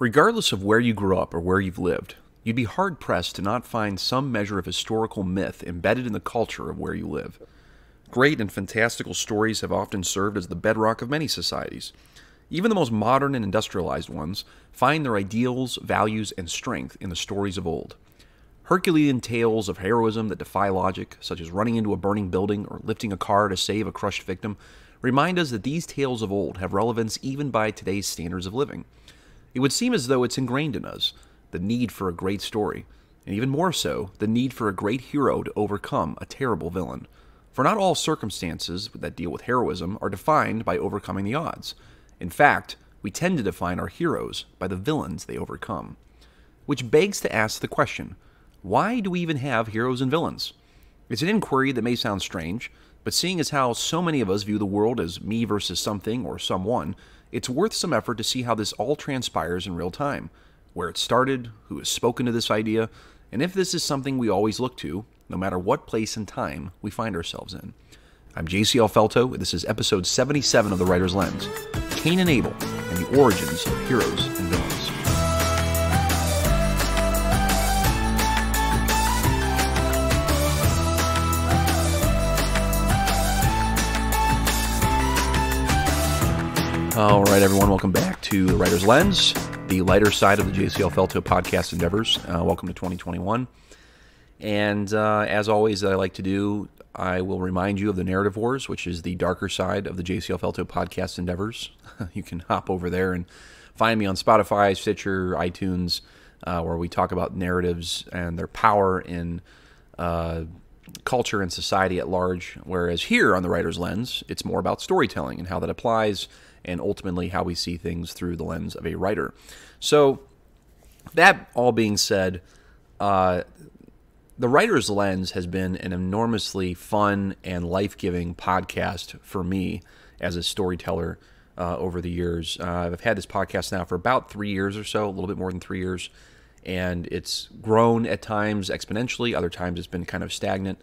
Regardless of where you grew up or where you've lived, you'd be hard-pressed to not find some measure of historical myth embedded in the culture of where you live. Great and fantastical stories have often served as the bedrock of many societies. Even the most modern and industrialized ones find their ideals, values, and strength in the stories of old. Herculean tales of heroism that defy logic, such as running into a burning building or lifting a car to save a crushed victim, remind us that these tales of old have relevance even by today's standards of living. It would seem as though it's ingrained in us, the need for a great story, and even more so, the need for a great hero to overcome a terrible villain. For not all circumstances that deal with heroism are defined by overcoming the odds. In fact, we tend to define our heroes by the villains they overcome. Which begs to ask the question, why do we even have heroes and villains? It's an inquiry that may sound strange, but seeing as how so many of us view the world as me versus something or someone, it's worth some effort to see how this all transpires in real time, where it started, who has spoken to this idea, and if this is something we always look to, no matter what place and time we find ourselves in. I'm J.C. Alfelto, and this is episode 77 of The Writer's Lens, Cain and Abel, and the origins of heroes and villains. All right, everyone, welcome back to The Writer's Lens, the lighter side of the J.C. Alfelto podcast endeavors. Welcome to 2021. And as always, that I like to do, I will remind you of the Narrative Wars, which is the darker side of the J.C. Alfelto podcast endeavors. You can hop over there and find me on Spotify, Stitcher, iTunes, where we talk about narratives and their power in culture and society at large. Whereas here on The Writer's Lens, it's more about storytelling and how that applies, and ultimately how we see things through the lens of a writer. So that all being said, The Writer's Lens has been an enormously fun and life-giving podcast for me as a storyteller over the years. I've had this podcast now for about 3 years or so, a little bit more than 3 years, and it's grown at times exponentially, other times it's been kind of stagnant.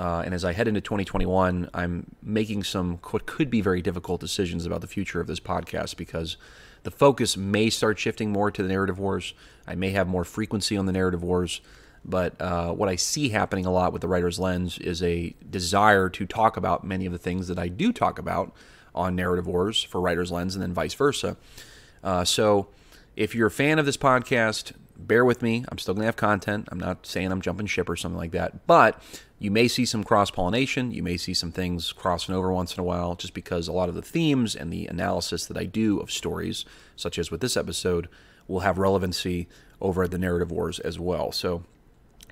And as I head into 2021, I'm making some what could be very difficult decisions about the future of this podcast, because the focus may start shifting more to the Narrative Wars. I may have more frequency on the Narrative Wars. But what I see happening a lot with The Writer's Lens is a desire to talk about many of the things that I do talk about on Narrative Wars for Writer's Lens, and then vice versa. So if you're a fan of this podcast, bear with me. I'm still going to have content. I'm not saying I'm jumping ship or something like that. But you may see some cross-pollination. You may see some things crossing over once in a while, just because a lot of the themes and the analysis that I do of stories, such as with this episode, will have relevancy over at the Narrative Wars as well. So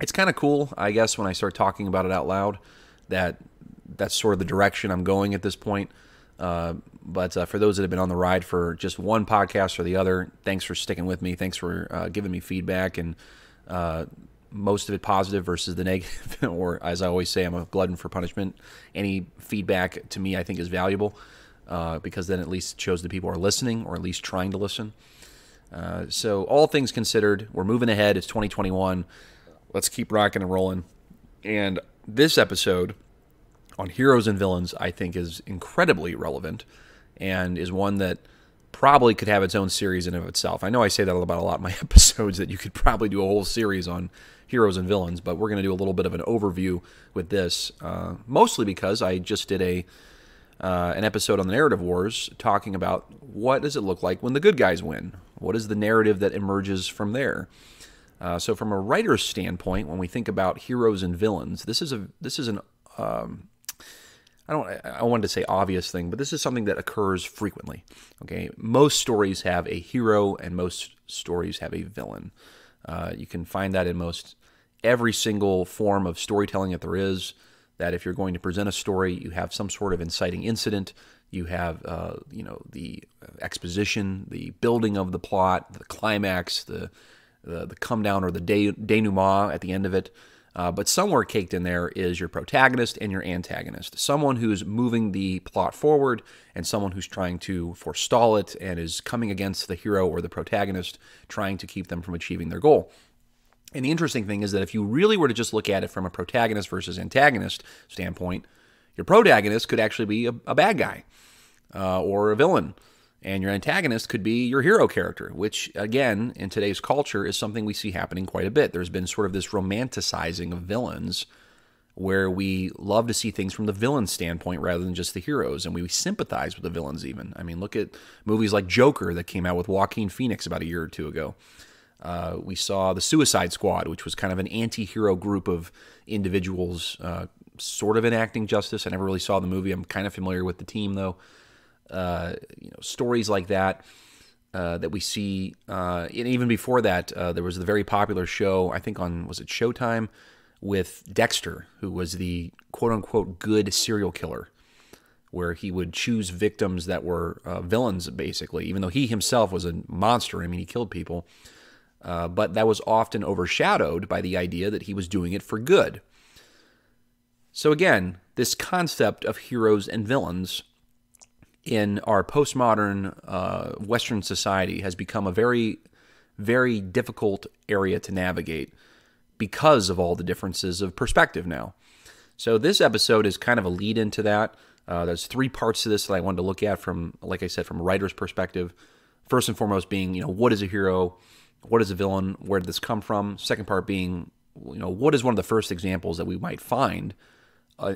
it's kind of cool, I guess, when I start talking about it out loud, that that's sort of the direction I'm going at this point. But for those that have been on the ride for just one podcast or the other, thanks for sticking with me. Thanks for giving me feedback, and most of it positive versus the negative, or as I always say, I'm a glutton for punishment. Any feedback to me I think is valuable, because then at least it shows that people are listening, or at least trying to listen. So all things considered, we're moving ahead. It's 2021. Let's keep rocking and rolling. And this episode on heroes and villains, I think, is incredibly relevant, and is one that probably could have its own series in and of itself. I know I say that about a lot of my episodes, that you could probably do a whole series on heroes and villains, but we're going to do a little bit of an overview with this, mostly because I just did an episode on the Narrative Wars talking about what does it look like when the good guys win? What is the narrative that emerges from there? So from a writer's standpoint, when we think about heroes and villains, this is an I wanted to say obvious thing, but this is something that occurs frequently. Okay, most stories have a hero, and most stories have a villain. You can find that in most every single form of storytelling that there is. That if you're going to present a story, you have some sort of inciting incident. You have the exposition, the building of the plot, the climax, the come down, or the denouement at the end of it. But somewhere caked in there is your protagonist and your antagonist. Someone who's moving the plot forward, and someone who's trying to forestall it and is coming against the hero or the protagonist, trying to keep them from achieving their goal. And the interesting thing is that if you really were to just look at it from a protagonist versus antagonist standpoint, your protagonist could actually be a bad guy or a villain. And your antagonist could be your hero character, which, again, in today's culture is something we see happening quite a bit. There's been sort of this romanticizing of villains where we love to see things from the villain's standpoint rather than just the heroes, and we sympathize with the villains even. I mean, look at movies like Joker that came out with Joaquin Phoenix about a year or two ago. We saw The Suicide Squad, which was kind of an anti-hero group of individuals sort of enacting justice. I never really saw the movie. I'm kind of familiar with the team, though. You know, stories like that that we see, and even before that, there was the very popular show, I think on, was it Showtime, with Dexter, who was the quote-unquote good serial killer, where he would choose victims that were villains, basically, even though he himself was a monster. I mean, he killed people, but that was often overshadowed by the idea that he was doing it for good. So again, this concept of heroes and villains in our postmodern Western society has become a very, very difficult area to navigate because of all the differences of perspective now. So this episode is kind of a lead into that. There's three parts to this that I wanted to look at from, like I said, from a writer's perspective. First and foremost being, you know, what is a hero? What is a villain? Where did this come from? Second part being, you know, what is one of the first examples that we might find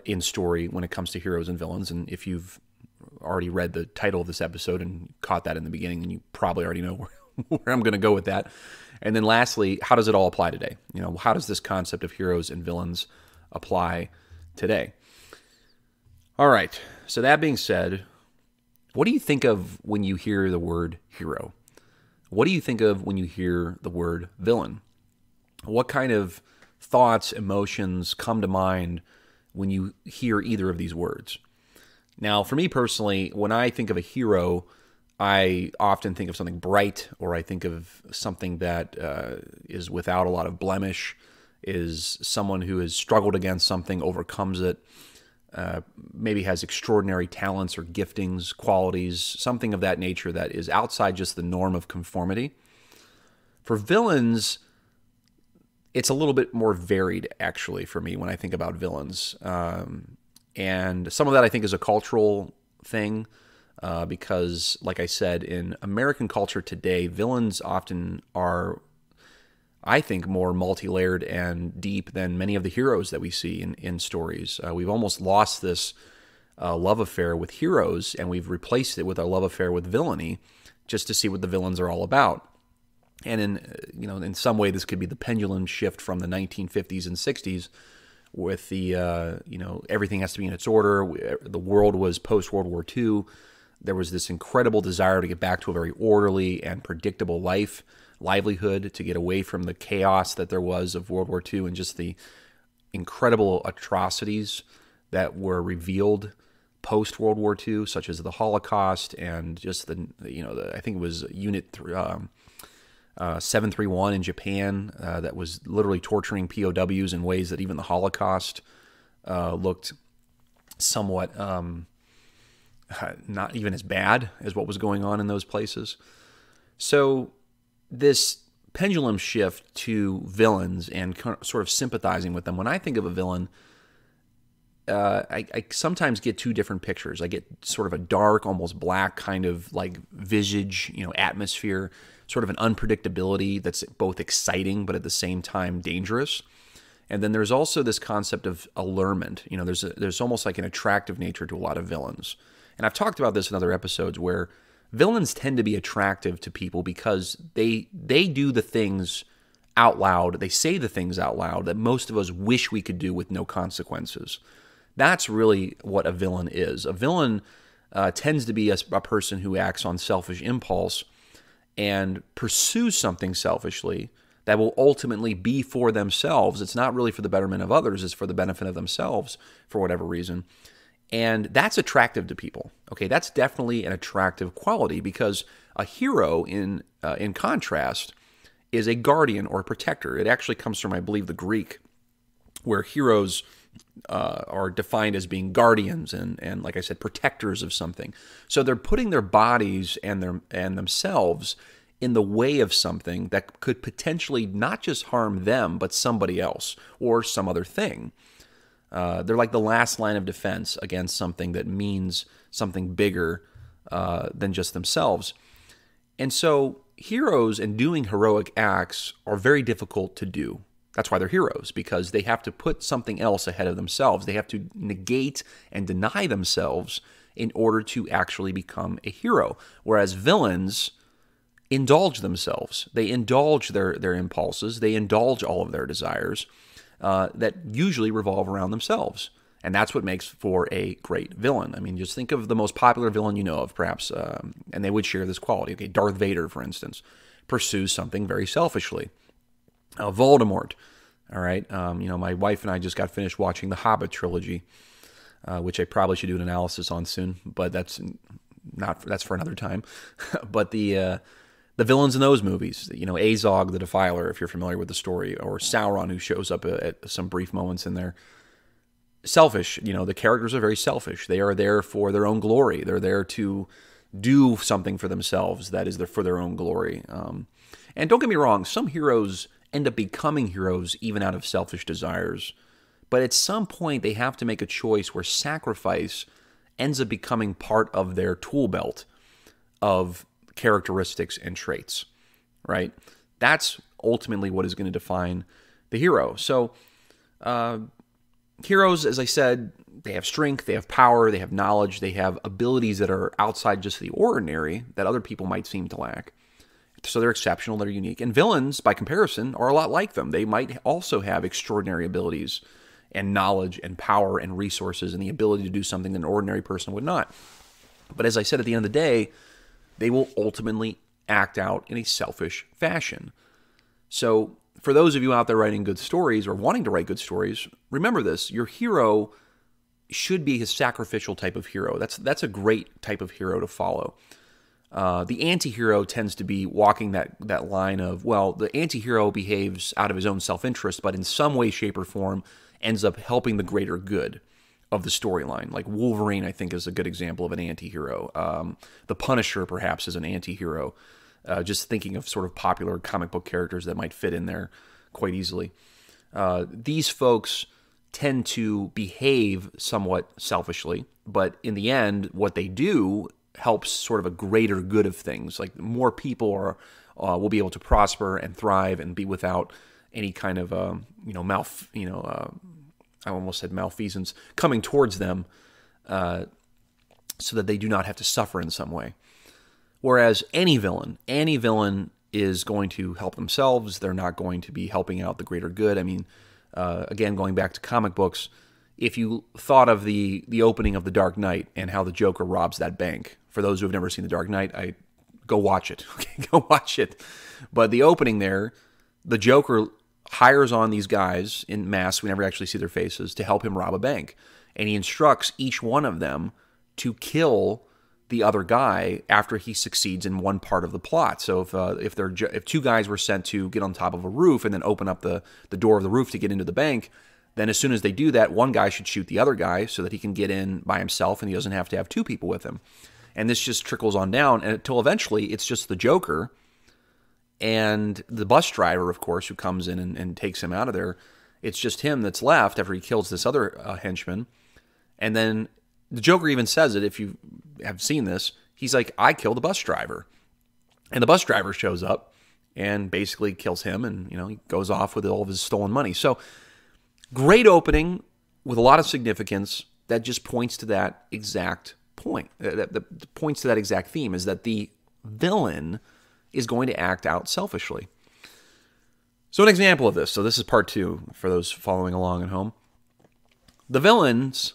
in story when it comes to heroes and villains? And if you've already read the title of this episode and caught that in the beginning, and you probably already know where I'm going to go with that. And then lastly, how does it all apply today? You know, how does this concept of heroes and villains apply today? All right. So that being said, what do you think of when you hear the word hero? What do you think of when you hear the word villain? What kind of thoughts, emotions come to mind when you hear either of these words? Now, for me personally, when I think of a hero, I often think of something bright, or I think of something that is without a lot of blemish, is someone who has struggled against something, overcomes it, maybe has extraordinary talents or giftings, qualities, something of that nature that is outside just the norm of conformity. For villains, it's a little bit more varied, actually, for me when I think about villains. And some of that, I think, is a cultural thing because, like I said, in American culture today, villains often are, I think, more multi-layered and deep than many of the heroes that we see in stories. We've almost lost this love affair with heroes, and we've replaced it with a love affair with villainy just to see what the villains are all about. And in, you know, in some way, this could be the pendulum shift from the 1950s and 60s with the, you know, everything has to be in its order. The world was post-World War II. There was this incredible desire to get back to a very orderly and predictable life, livelihood, to get away from the chaos that there was of World War II and just the incredible atrocities that were revealed post-World War II, such as the Holocaust and just the, you know, I think it was Unit 731 in Japan that was literally torturing POWs in ways that even the Holocaust looked somewhat not even as bad as what was going on in those places. So this pendulum shift to villains and sort of sympathizing with them. When I think of a villain, I sometimes get two different pictures. I get sort of a dark, almost black kind of like visage, you know, atmosphere, sort of an unpredictability that's both exciting but at the same time dangerous. And then there's also this concept of allurement. You know, there's almost like an attractive nature to a lot of villains. And I've talked about this in other episodes where villains tend to be attractive to people because they do the things out loud, they say the things out loud that most of us wish we could do with no consequences. That's really what a villain is. A villain tends to be a person who acts on selfish impulse and pursues something selfishly that will ultimately be for themselves. It's not really for the betterment of others. It's for the benefit of themselves for whatever reason. And that's attractive to people. Okay, that's definitely an attractive quality because a hero, in contrast, is a guardian or a protector. It actually comes from, I believe, the Greek, where heroes are defined as being guardians and, like I said, protectors of something. So they're putting their bodies and themselves in the way of something that could potentially not just harm them, but somebody else or some other thing. They're like the last line of defense against something that means something bigger than just themselves. And so heroes and doing heroic acts are very difficult to do. That's why they're heroes, because they have to put something else ahead of themselves. They have to negate and deny themselves in order to actually become a hero. Whereas villains indulge themselves. They indulge their impulses. They indulge all of their desires that usually revolve around themselves. And that's what makes for a great villain. I mean, just think of the most popular villain you know of, perhaps, and they would share this quality. Okay, Darth Vader, for instance, pursues something very selfishly. Voldemort, all right? You know, my wife and I just got finished watching The Hobbit trilogy, which I probably should do an analysis on soon, but that's for another time. But the villains in those movies, you know, Azog the Defiler, if you're familiar with the story, or Sauron, who shows up at some brief moments in there. Selfish, you know, the characters are very selfish. They are there for their own glory. They're there to do something for themselves that is there for their own glory. And don't get me wrong, some heroes end up becoming heroes even out of selfish desires. But at some point, they have to make a choice where sacrifice ends up becoming part of their tool belt of characteristics and traits, right? That's ultimately what is going to define the hero. So, heroes, as I said, they have strength, they have power, they have knowledge, they have abilities that are outside just the ordinary that other people might seem to lack. So they're exceptional, they're unique. And villains, by comparison, are a lot like them. They might also have extraordinary abilities and knowledge and power and resources and the ability to do something that an ordinary person would not. But as I said, at the end of the day, they will ultimately act out in a selfish fashion. So for those of you out there writing good stories or wanting to write good stories, remember this. Your hero should be his sacrificial type of hero. That's a great type of hero to follow. The anti-hero tends to be walking that line of, well, the anti-hero behaves out of his own self-interest, but in some way, shape, or form ends up helping the greater good of the storyline. Like Wolverine, I think, is a good example of an anti-hero. The Punisher, perhaps, is an anti-hero. Just thinking of sort of popular comic book characters that might fit in there quite easily. These folks tend to behave somewhat selfishly, but in the end, what they do helps sort of a greater good of things. Like more people will be able to prosper and thrive and be without any kind of I almost said malfeasance coming towards them, so that they do not have to suffer in some way. Whereas any villain is going to help themselves. They're not going to be helping out the greater good. I mean, again, going back to comic books, if you thought of the opening of The Dark Knight and how the Joker robs that bank, for those who have never seen The Dark Knight, go watch it. Okay, go watch it. But the opening there, the Joker hires on these guys in masks, we never actually see their faces, to help him rob a bank. And he instructs each one of them to kill the other guy after he succeeds in one part of the plot. So if two guys were sent to get on top of a roof and then open up the door of the roof to get into the bank, then as soon as they do that, one guy should shoot the other guy so that he can get in by himself and he doesn't have to have two people with him. And this just trickles on down until eventually it's just the Joker and the bus driver, of course, who comes in and takes him out of there. It's just him that's left after he kills this other henchman. And then the Joker even says it, if you have seen this, he's like, I killed the bus driver. And the bus driver shows up and basically kills him, and you know, he goes off with all of his stolen money. So great opening with a lot of significance that just points to that exact point, that points to that exact theme, is that the villain is going to act out selfishly. So an example of this, so this is part two for those following along at home. The villains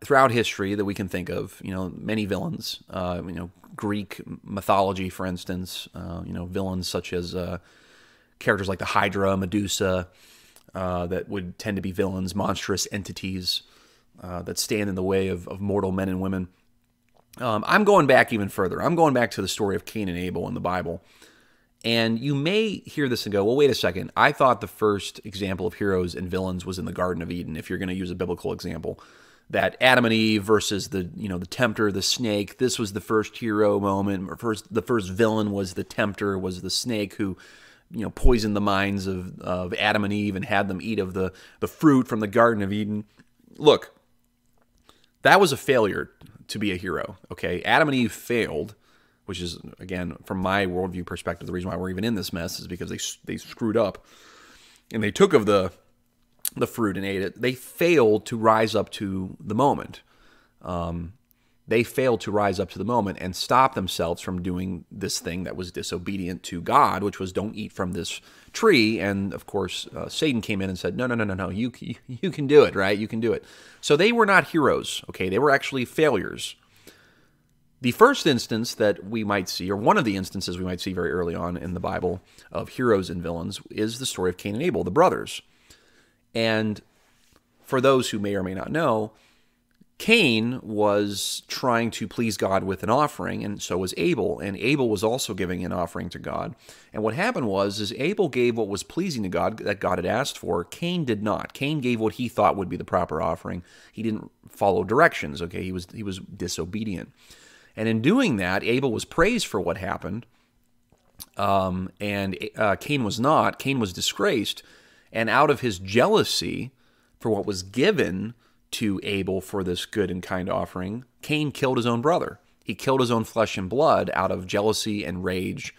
throughout history that we can think of, you know, many villains, you know, Greek mythology, for instance, you know, villains such as characters like the Hydra, Medusa, that would tend to be villains, monstrous entities that stand in the way of mortal men and women. I'm going back even further. I'm going back to the story of Cain and Abel in the Bible. And you may hear this and go, well, wait a second. I thought the first example of heroes and villains was in the Garden of Eden, if you're going to use a biblical example. That Adam and Eve versus the tempter, the snake, this was the first hero moment. Or the first villain was the tempter, was the snake who, you know, poisoned the minds of Adam and Eve and had them eat of the fruit from the Garden of Eden. Look, that was a failure to be a hero, okay? Adam and Eve failed, which is, again, from my worldview perspective, the reason why we're even in this mess is because they screwed up. And they took of the fruit and ate it. They failed to rise up to the moment. They failed to rise up to the moment and stop themselves from doing this thing that was disobedient to God, which was don't eat from this tree. And, of course, Satan came in and said, no, you can do it, right? You can do it. So they were not heroes, okay? They were actually failures. The first instance that we might see, or one of the instances we might see very early on in the Bible of heroes and villains, is the story of Cain and Abel, the brothers. And for those who may or may not know, Cain was trying to please God with an offering, and so was Abel. And Abel was also giving an offering to God. And what happened was, is Abel gave what was pleasing to God, that God had asked for. Cain did not. Cain gave what he thought would be the proper offering. He didn't follow directions, okay? He was disobedient. And in doing that, Abel was praised for what happened, and Cain was not. Cain was disgraced. And out of his jealousy for what was given to Abel for this good and kind offering, Cain killed his own brother. He killed his own flesh and blood out of jealousy and rage,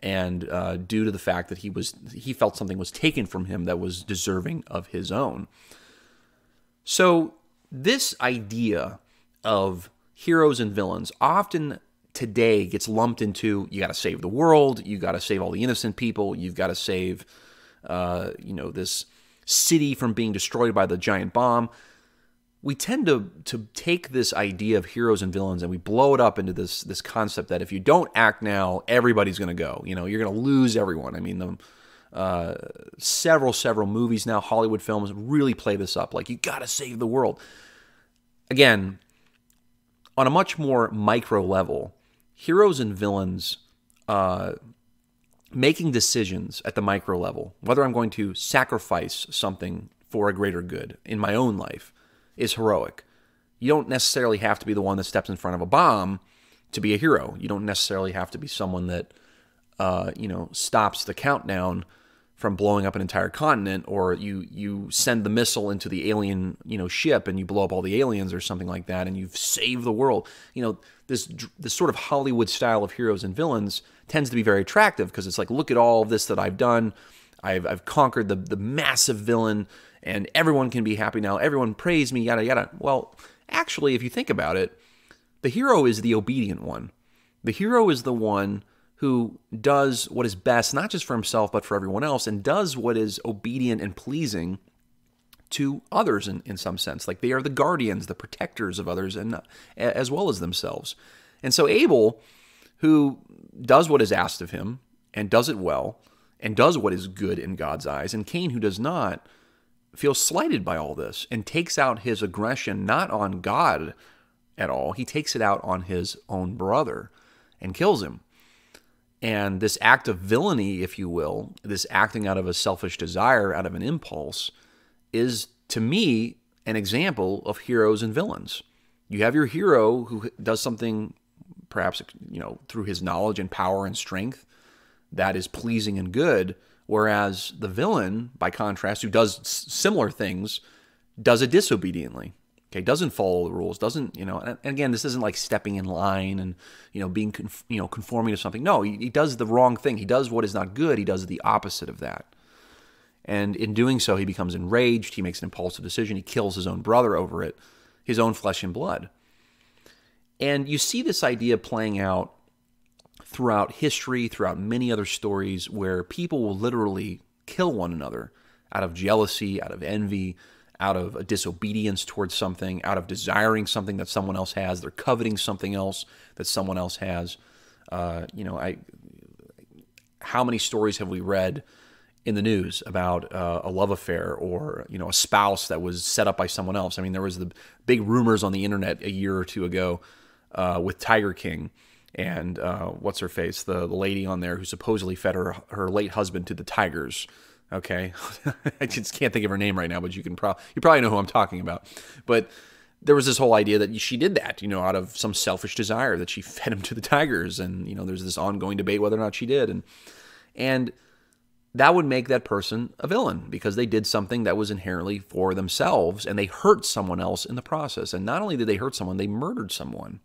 and due to the fact that he felt something was taken from him that was deserving of his own. So this idea of heroes and villains often today gets lumped into, you got to save the world, you got to save all the innocent people, you've got to save this city from being destroyed by the giant bomb. We tend to take this idea of heroes and villains and we blow it up into this concept that if you don't act now, everybody's going to go. You know, you're going to lose everyone. I mean, several movies now, Hollywood films really play this up. Like, you got to save the world. Again, on a much more micro level, heroes and villains making decisions at the micro level, whether I'm going to sacrifice something for a greater good in my own life, is heroic. You don't necessarily have to be the one that steps in front of a bomb to be a hero. You don't necessarily have to be someone that, stops the countdown from blowing up an entire continent, or you send the missile into the alien, ship and you blow up all the aliens or something like that, and you've saved the world. You know, this sort of Hollywood style of heroes and villains tends to be very attractive because it's like, look at all of this that I've done. I've conquered the massive villain, and everyone can be happy now. Everyone praise me, yada, yada. Well, actually, if you think about it, the hero is the obedient one. The hero is the one who does what is best, not just for himself, but for everyone else, and does what is obedient and pleasing to others in some sense. Like, they are the guardians, the protectors of others, and as well as themselves. And so Abel, who does what is asked of him, and does it well, and does what is good in God's eyes, and Cain, who does not, feels slighted by all this and takes out his aggression not on God at all. He takes it out on his own brother and kills him. And this act of villainy, if you will, this acting out of a selfish desire, out of an impulse, is, to me, an example of heroes and villains. You have your hero who does something, perhaps, through his knowledge and power and strength, that is pleasing and good, whereas the villain, by contrast, who does similar things, does it disobediently. Okay, doesn't follow the rules, doesn't, and again, this isn't like stepping in line and, being, conforming to something. No, he does the wrong thing. He does what is not good. He does the opposite of that. And in doing so, he becomes enraged. He makes an impulsive decision. He kills his own brother over it, his own flesh and blood. And you see this idea playing out throughout history, throughout many other stories, where people will literally kill one another out of jealousy, out of envy, out of a disobedience towards something, out of desiring something that someone else has. They're coveting something else that someone else has. How many stories have we read in the news about a love affair, or a spouse that was set up by someone else? I mean, there was the big rumors on the internet a year or two ago with Tiger King and what's-her-face, the lady on there who supposedly fed her late husband to the tigers. Okay, I just can't think of her name right now, but you probably know who I'm talking about. But there was this whole idea that she did that, out of some selfish desire, that she fed him to the tigers, and there's this ongoing debate whether or not she did. And that would make that person a villain because they did something that was inherently for themselves and they hurt someone else in the process. And not only did they hurt someone, they murdered someone.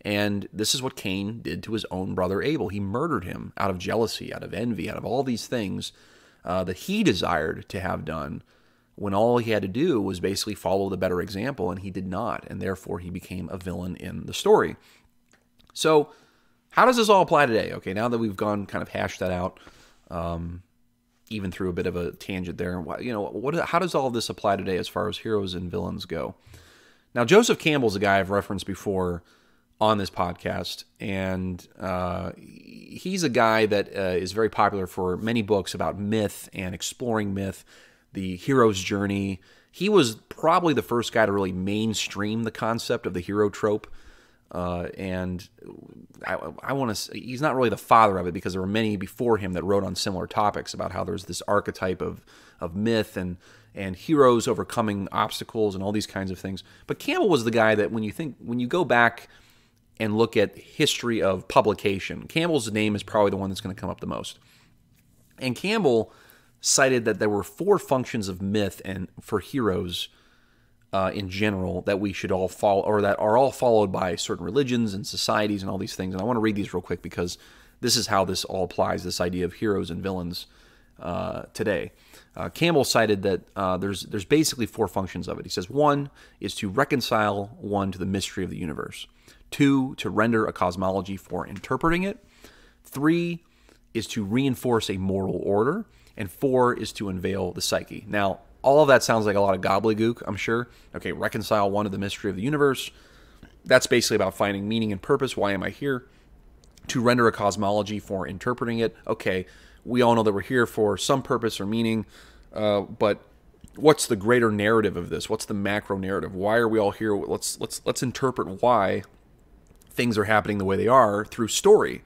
And this is what Cain did to his own brother Abel. He murdered him out of jealousy, out of envy, out of all these things that he desired to have done when all he had to do was basically follow the better example, and he did not. And therefore, he became a villain in the story. So how does this all apply today? Okay, now that we've gone kind of hashed that out, even through a bit of a tangent there, you know, how does all this apply today as far as heroes and villains go? Now, Joseph Campbell's a guy I've referenced before on this podcast, and he's a guy that is very popular for many books about myth and exploring myth, the hero's journey. He was probably the first guy to really mainstream the concept of the hero trope. And I want to say he's not really the father of it because there were many before him that wrote on similar topics about how there's this archetype of myth and heroes overcoming obstacles and all these kinds of things. But Campbell was the guy that when you go back and look at history of publication, Campbell's name is probably the one that's going to come up the most. And Campbell cited that there were four functions of myth and for heroes in general that we should all follow, or that are all followed by certain religions and societies and all these things. And I want to read these real quick because this is how this all applies, this idea of heroes and villains today. Campbell cited that there's basically four functions of it. He says, one is to reconcile one to the mystery of the universe. Two, to render a cosmology for interpreting it. Three is to reinforce a moral order. And four is to unveil the psyche. Now, all of that sounds like a lot of gobbledygook, I'm sure. Okay, reconcile one to the mystery of the universe. That's basically about finding meaning and purpose. Why am I here? To render a cosmology for interpreting it. Okay, we all know that we're here for some purpose or meaning, but what's the greater narrative of this? What's the macro narrative? Why are we all here? Let's interpret why things are happening the way they are through story.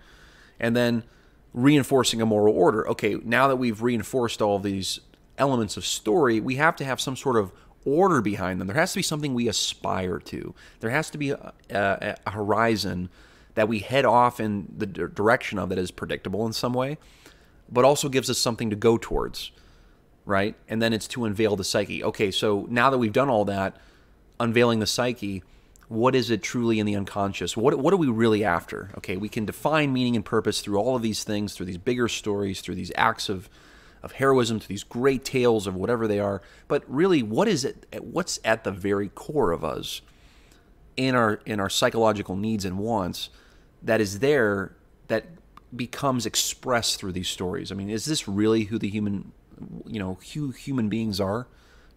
And then reinforcing a moral order. Okay, now that we've reinforced all these elements of story, we have to have some sort of order behind them. There has to be something we aspire to. There has to be a horizon that we head off in the direction of that is predictable in some way, but also gives us something to go towards, right? And then it's to unveil the psyche. Okay, so now that we've done all that, unveiling the psyche, what is it truly in the unconscious? What are we really after? Okay, we can define meaning and purpose through all of these things, through these bigger stories, through these acts of heroism, to these great tales of whatever they are, but really, what is it? What's at the very core of us, in our psychological needs and wants, that is there, that becomes expressed through these stories? I mean, is this really who the human, you know, who human beings are?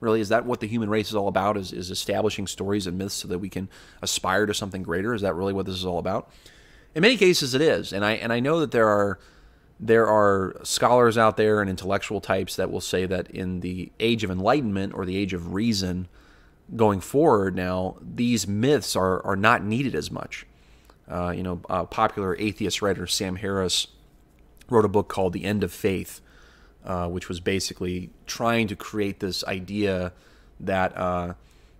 Really, is that what the human race is all about? Is establishing stories and myths so that we can aspire to something greater? Is that really what this is all about? In many cases, it is, and I know that there are scholars out there and intellectual types that will say that in the age of enlightenment or the age of reason going forward now, these myths are not needed as much. You know, popular atheist writer Sam Harris wrote a book called The End of Faith, which was basically trying to create this idea that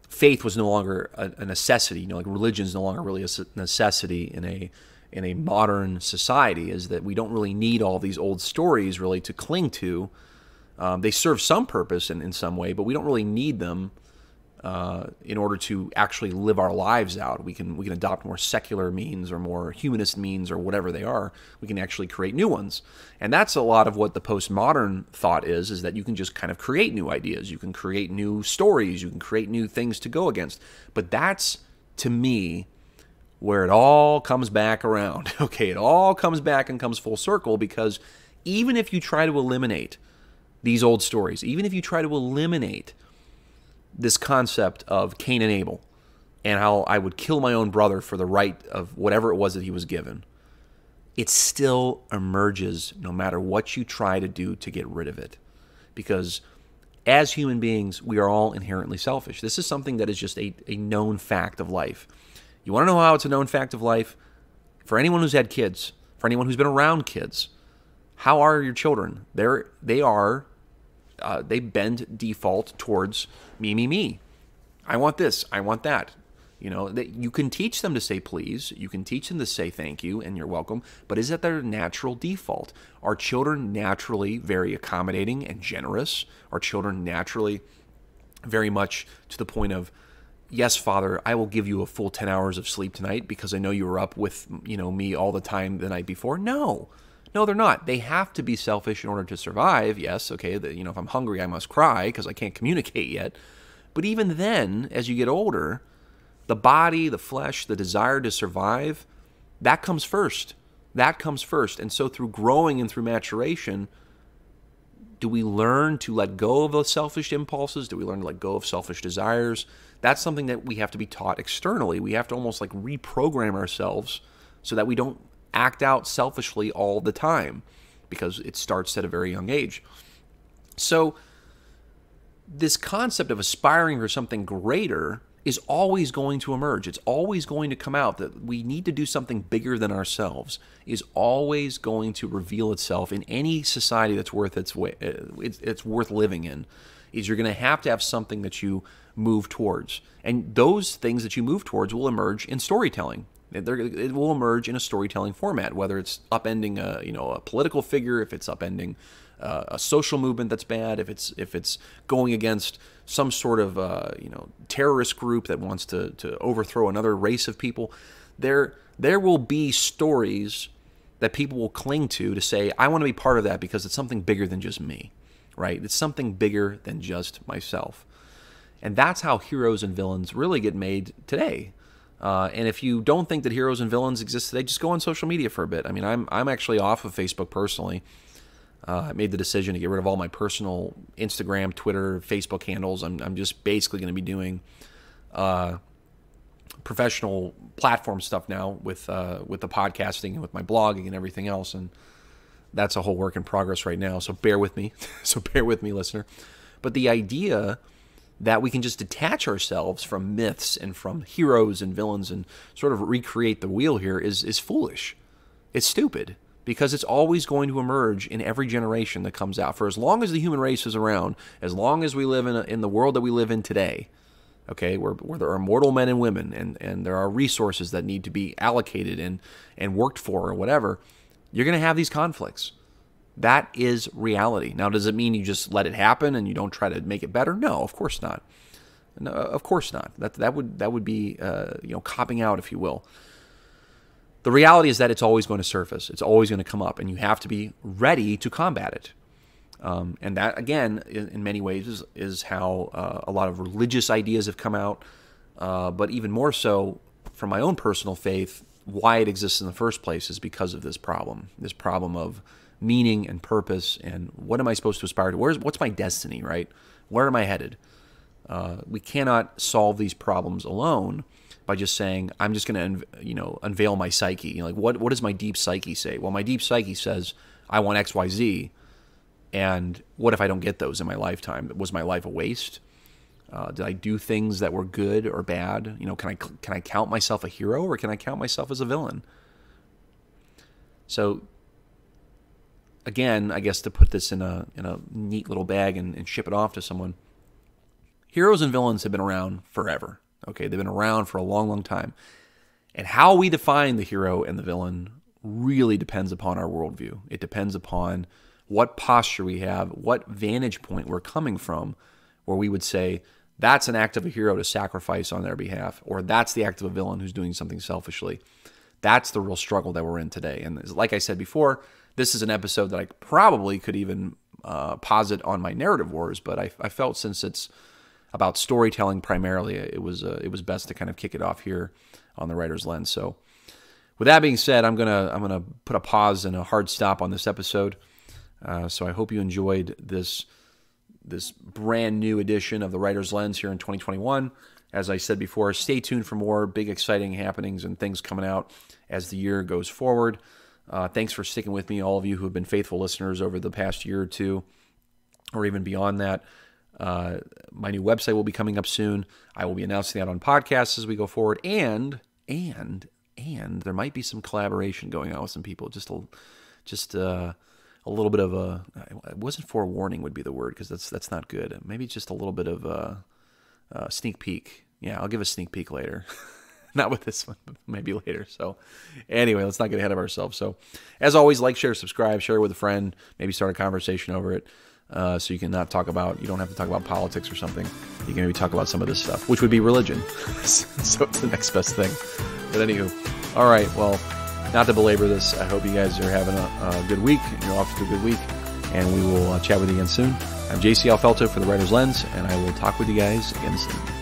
faith was no longer a necessity. You know, like religion is no longer really a necessity in a modern society, is that we don't really need all these old stories really to cling to. They serve some purpose in some way, but we don't really need them in order to actually live our lives out. We can adopt more secular means or more humanist means or whatever they are. We can actually create new ones. And that's a lot of what the postmodern thought is that you can just kind of create new ideas. You can create new stories. You can create new things to go against. But that's, to me, where it all comes back around. Okay, it all comes back and comes full circle, because even if you try to eliminate these old stories, even if you try to eliminate this concept of Cain and Abel and how I would kill my own brother for the right of whatever it was that he was given, it still emerges no matter what you try to do to get rid of it. Because as human beings, we are all inherently selfish. This is something that is just a known fact of life. You want to know how it's a known fact of life? For anyone who's had kids, for anyone who's been around kids, how are your children? They bend default towards me, me, me. I want this. I want that. You know, that you can teach them to say please, you can teach them to say thank you and you're welcome, but is that their natural default? Are children naturally very accommodating and generous? Are children naturally very much to the point of, yes, Father, I will give you a full 10 hours of sleep tonight because I know you were up with, you know, me all the time the night before? No. No, they're not. They have to be selfish in order to survive. Yes, okay, that, you know, if I'm hungry, I must cry because I can't communicate yet. But even then, as you get older, the body, the flesh, the desire to survive, that comes first. That comes first. And so through growing and through maturation, do we learn to let go of those selfish impulses? Do we learn to let go of selfish desires? That's something that we have to be taught externally. We have to almost like reprogram ourselves so that we don't act out selfishly all the time, because it starts at a very young age. So this concept of aspiring for something greater is always going to emerge. It's always going to come out that we need to do something bigger than ourselves is always going to reveal itself in any society that's worth its way, it's worth living in, is you're going to have something that you move towards. And those things that you move towards will emerge in storytelling. It will emerge in a storytelling format, whether it's upending a, you know, a political figure, if it's upending a social movement that's bad, if it's going against some sort of you know, terrorist group that wants to overthrow another race of people, there will be stories that people will cling to say, I want to be part of that because it's something bigger than just me, right? It's something bigger than just myself. And that's how heroes and villains really get made today. And if you don't think that heroes and villains exist today, just go on social media for a bit. I mean, I'm actually off of Facebook personally. I made the decision to get rid of all my personal Instagram, Twitter, Facebook handles. I'm just basically going to be doing professional platform stuff now with the podcasting and with my blogging and everything else. And that's a whole work in progress right now. So bear with me. So bear with me, listener. But the idea that we can just detach ourselves from myths and from heroes and villains and sort of recreate the wheel here is foolish. It's stupid, because it's always going to emerge in every generation that comes out. For as long as the human race is around, as long as we live in the world that we live in today, okay, where there are mortal men and women and there are resources that need to be allocated and worked for or whatever, you're going to have these conflicts. That is reality. Now, does it mean you just let it happen and you don't try to make it better? No, of course not. No, of course not. That would be you know, copping out, if you will. The reality is that it's always going to surface. It's always going to come up, and you have to be ready to combat it. And that, again, in many ways, is how a lot of religious ideas have come out. But even more so, from my own personal faith, why it exists in the first place is because of this problem of meaning and purpose, and what am I supposed to aspire to? What's my destiny, right? Where am I headed? We cannot solve these problems alone by just saying, I'm just going to, you know, unveil my psyche. You know, like, what does my deep psyche say? Well, my deep psyche says, I want X, Y, Z, and what if I don't get those in my lifetime? Was my life a waste? Did I do things that were good or bad? You know, can I count myself a hero, or can I count myself as a villain? So, again, I guess to put this in a neat little bag and ship it off to someone, heroes and villains have been around forever. Okay, they've been around for a long, long time. And how we define the hero and the villain really depends upon our worldview. It depends upon what posture we have, what vantage point we're coming from, where we would say, that's an act of a hero to sacrifice on their behalf, or that's the act of a villain who's doing something selfishly. That's the real struggle that we're in today. And like I said before, this is an episode that I probably could even posit on my Narrative Wars, but I felt since it's about storytelling primarily, it was best to kind of kick it off here on The Writer's Lens. So, with that being said, I'm gonna put a pause and a hard stop on this episode. So I hope you enjoyed this brand new edition of The Writer's Lens here in 2021. As I said before, stay tuned for more big exciting happenings and things coming out as the year goes forward. Thanks for sticking with me, all of you who have been faithful listeners over the past year or two, or even beyond that. My new website will be coming up soon. I will be announcing that on podcasts as we go forward. And there might be some collaboration going on with some people. Just a little bit of a, it wasn't forewarning would be the word, because that's not good. Maybe just a little bit of a sneak peek. Yeah, I'll give a sneak peek later. Not with this one, but maybe later. So anyway, let's not get ahead of ourselves. So as always, like, share, subscribe, share with a friend, maybe start a conversation over it. So you can not talk about, you don't have to talk about politics or something. You can maybe talk about some of this stuff, which would be religion. So it's the next best thing. But anywho, all right, well, not to belabor this, I hope you guys are having a good week, and you're off to a good week, and we will chat with you again soon. I'm J.C. Alfelto for The Writer's Lens, and I will talk with you guys again soon.